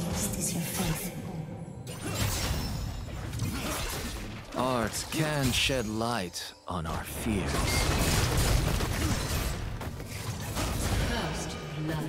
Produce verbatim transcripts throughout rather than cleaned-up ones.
Greatest is your faith. Art can shed light on our fears. First blood.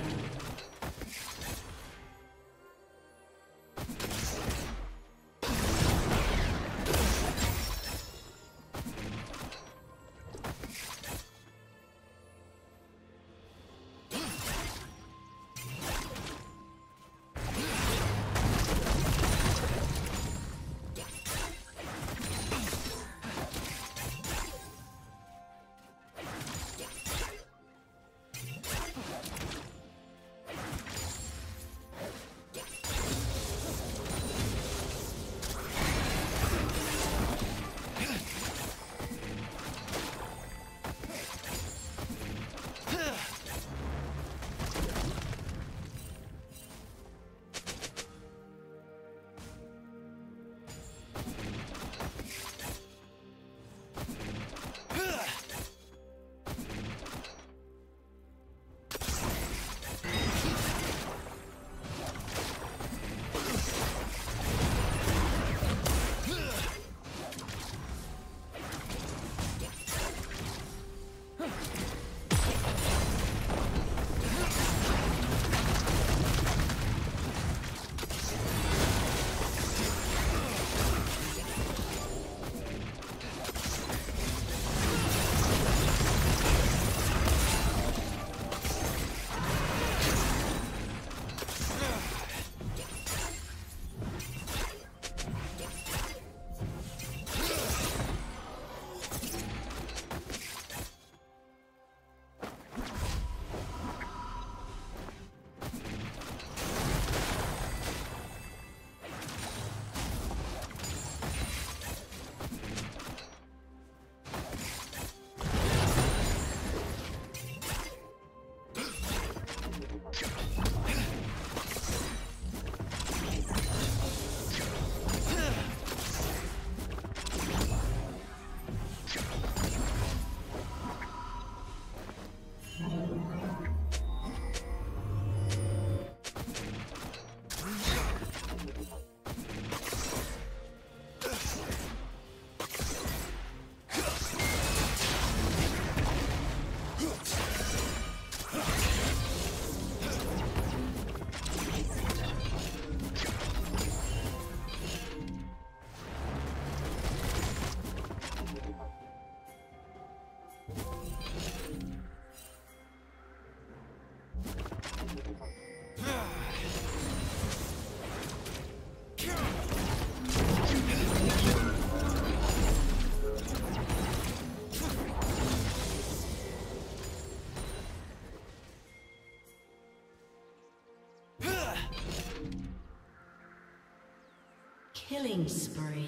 Killing spree.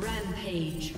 Rampage.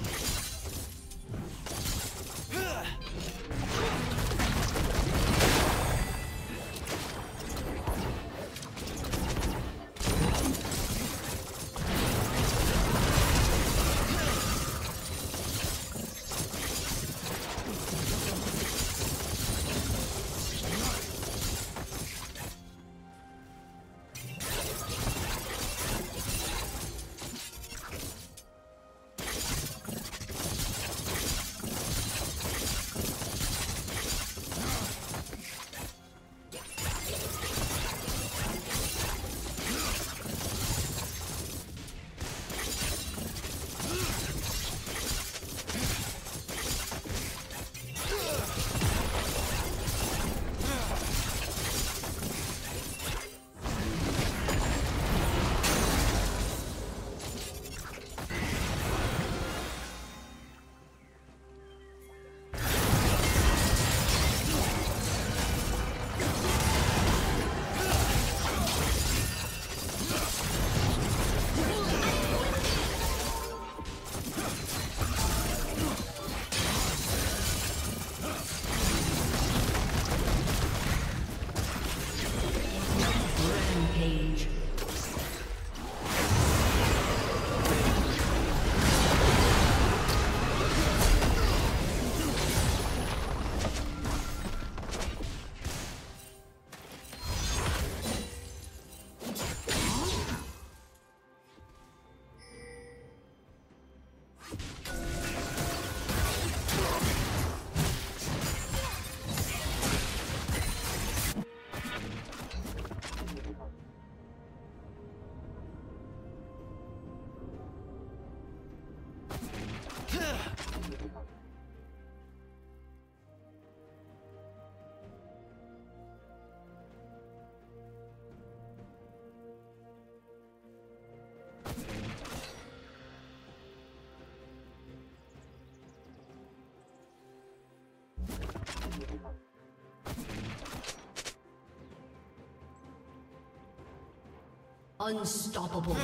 Unstoppable.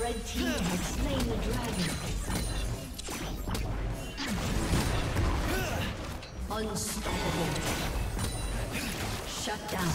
Red team has slain the dragon. Unstoppable. Shut down.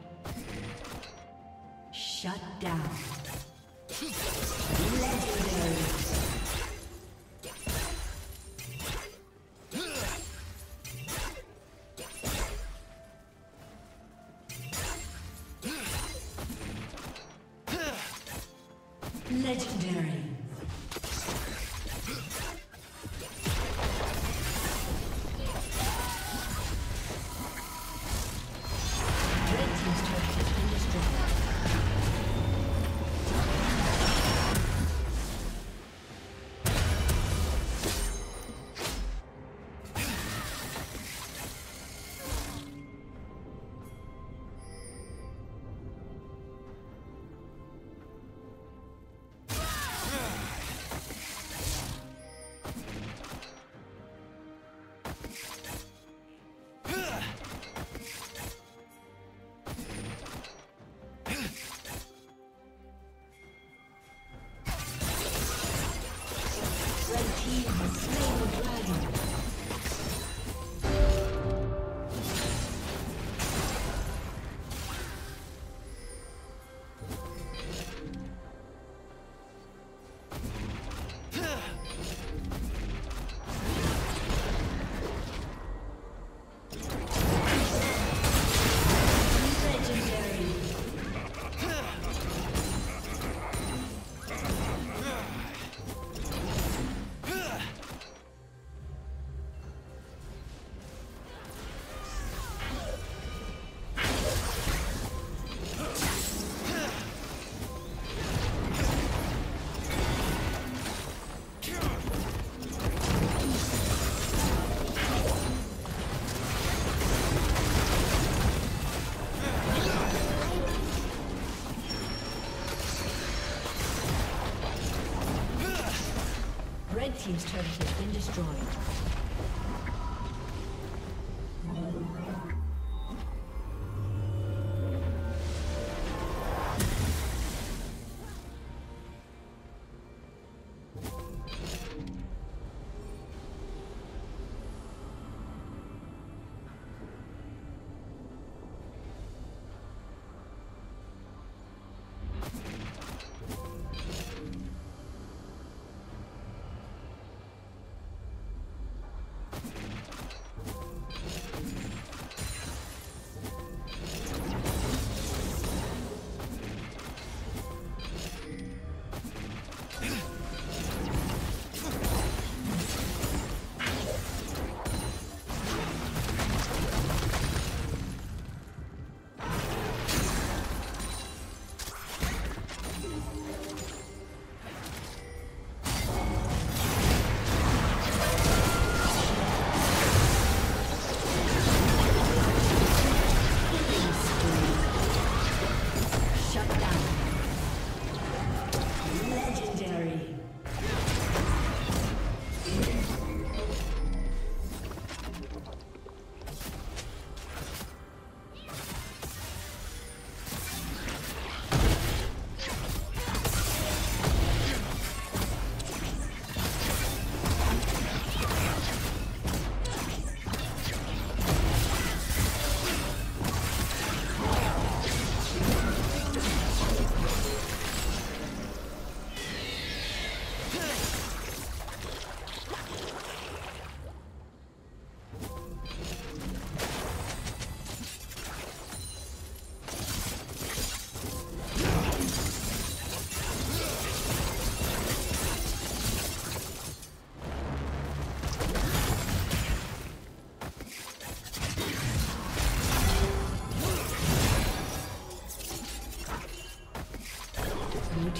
Shut down. Legendary. Team's turret has been destroyed.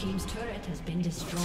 team's turret has been destroyed.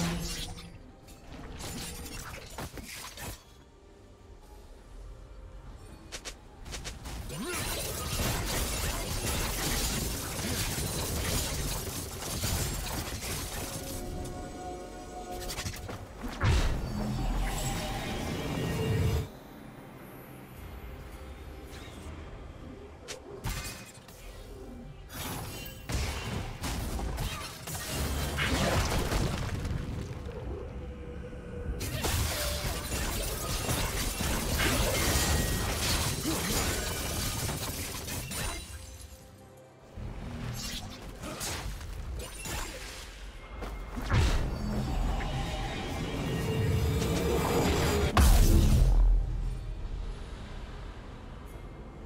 Red team's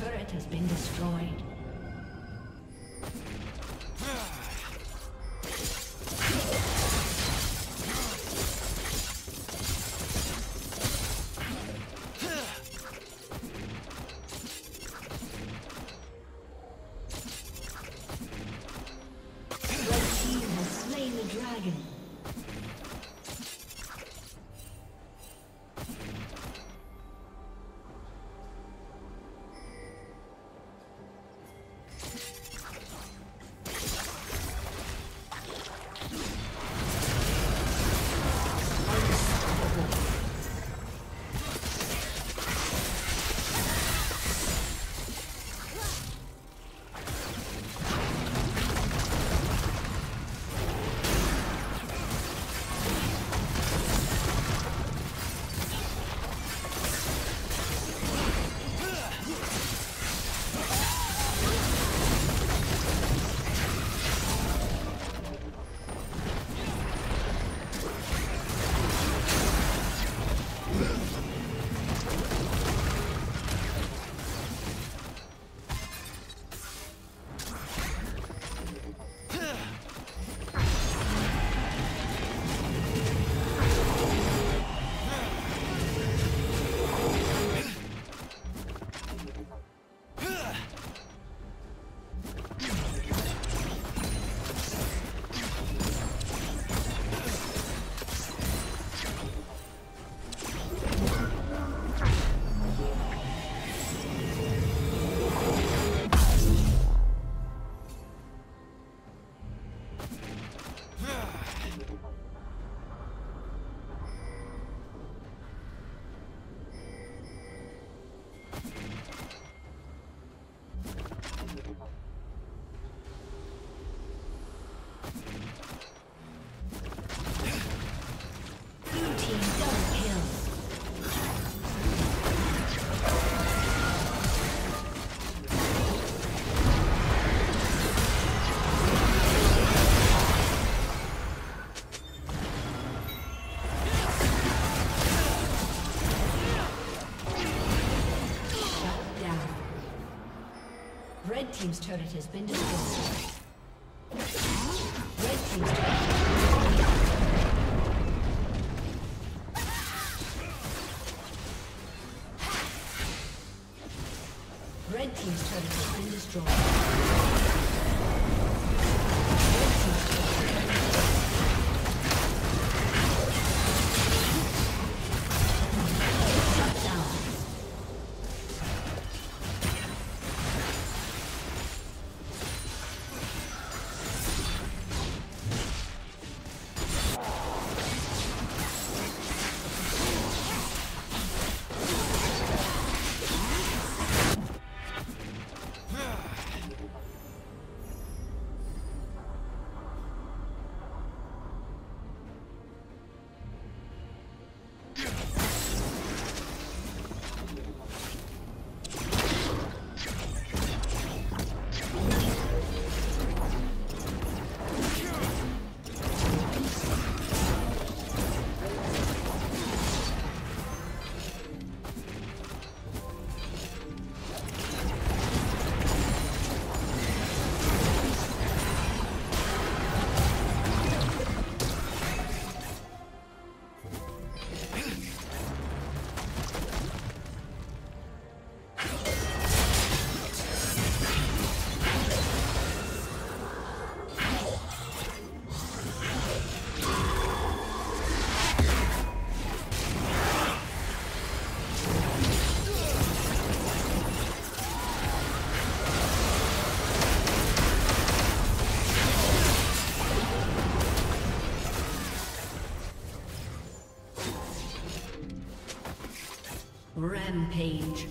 turret has been destroyed. Red team's turret Red team's turret has been destroyed. Red team's turret has been destroyed. Rampage.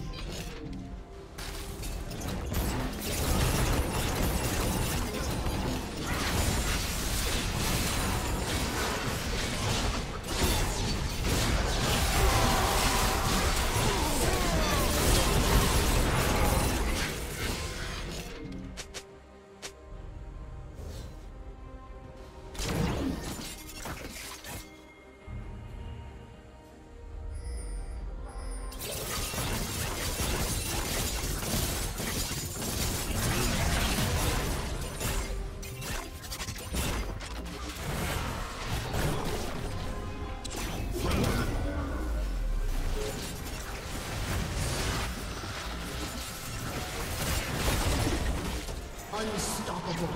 Unstoppable.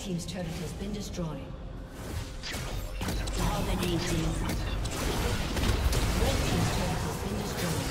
team's turret has been destroyed. Dominating. Red team's turret has been destroyed.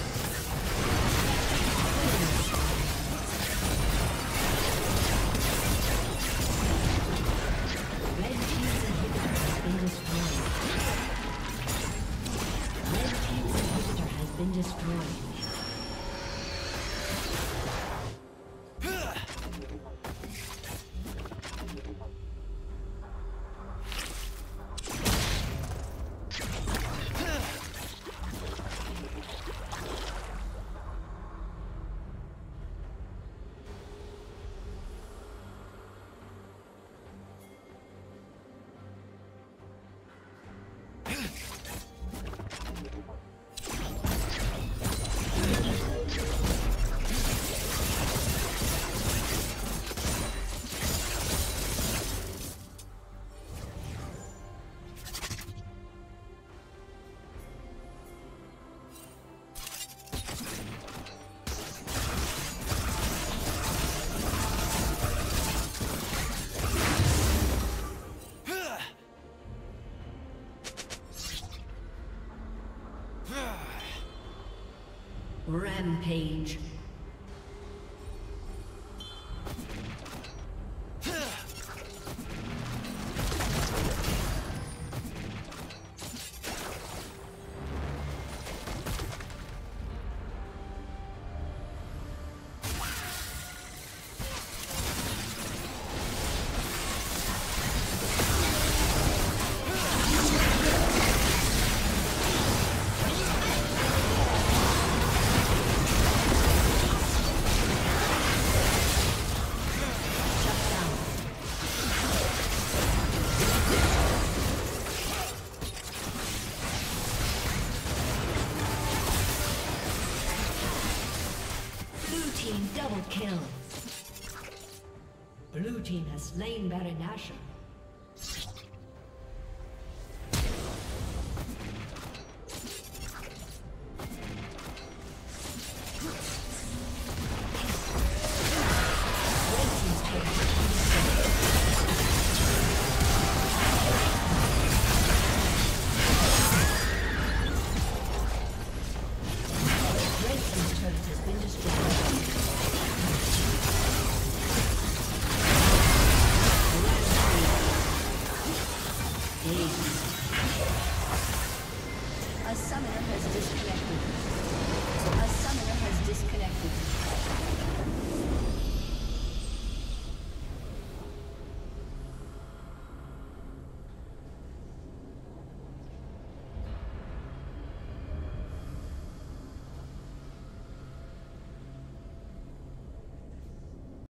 Rampage. Double kill. Blue team has slain Baron Nashor.